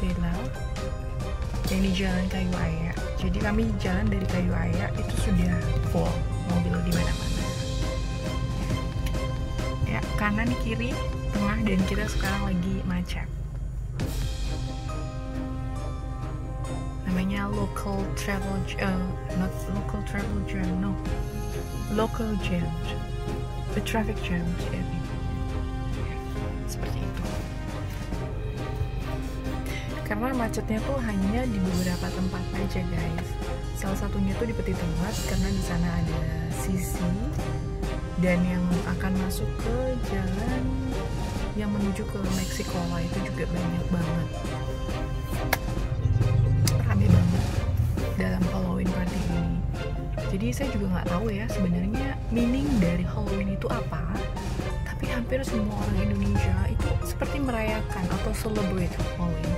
villa yang di jalan kayu ayak. Jadi kami jalan dari kayu ayak itu sudah full mobil di mana-mana ya, kanan kiri tengah, dan kita sekarang lagi macet. Namanya local travel not local travel jam, no, local jam, the traffic jam ya. Seperti itu, karena macetnya tuh hanya di beberapa tempat aja guys. Salah satunya tuh di Peti Tengah, karena di sana ada sisi dan yang akan masuk ke jalan yang menuju ke Meksiko lah, itu juga banyak banget, rame banget dalam Halloween party ini. Jadi saya juga nggak tahu ya sebenarnya meaning dari Halloween itu apa, tapi hampir semua orang Indonesia itu seperti merayakan atau celebrate Halloween.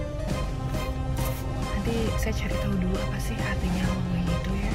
Nanti saya cari tahu dulu apa sih artinya Halloween itu ya.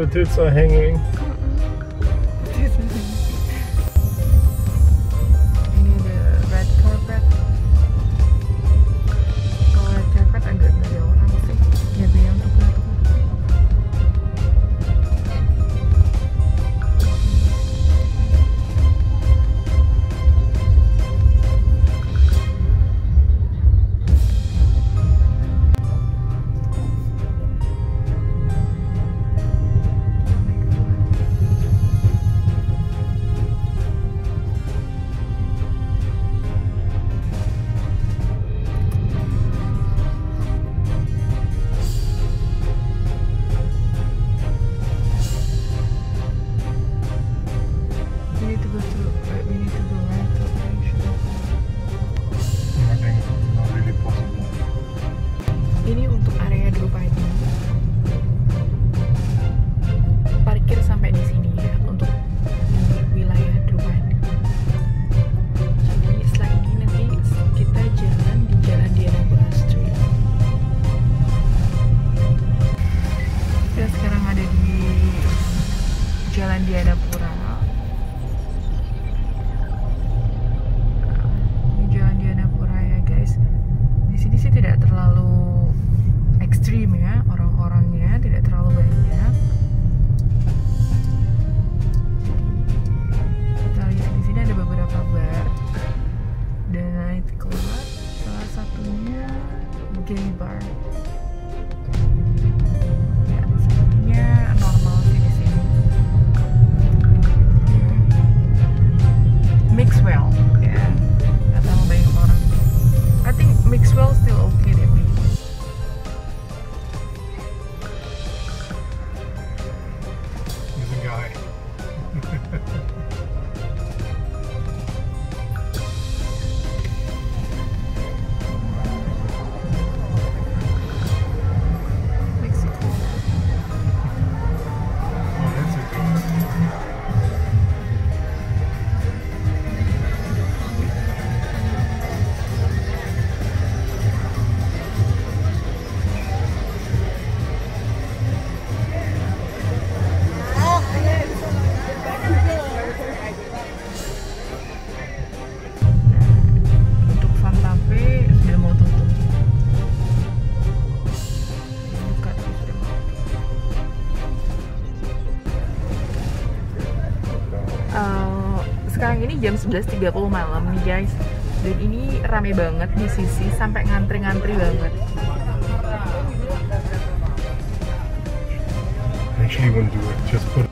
The tits are hanging. Orang-orangnya tidak terlalu banyak, jadi lebar. Ya, sepertinya normal sih di sini. Mix well, ya. Yeah. Gak tahu banyak orang. I think mix well still okay deh. Sekarang ini jam 11:30 malam nih guys, dan ini rame banget di sisi, sampai ngantri-ngantri banget. Actually,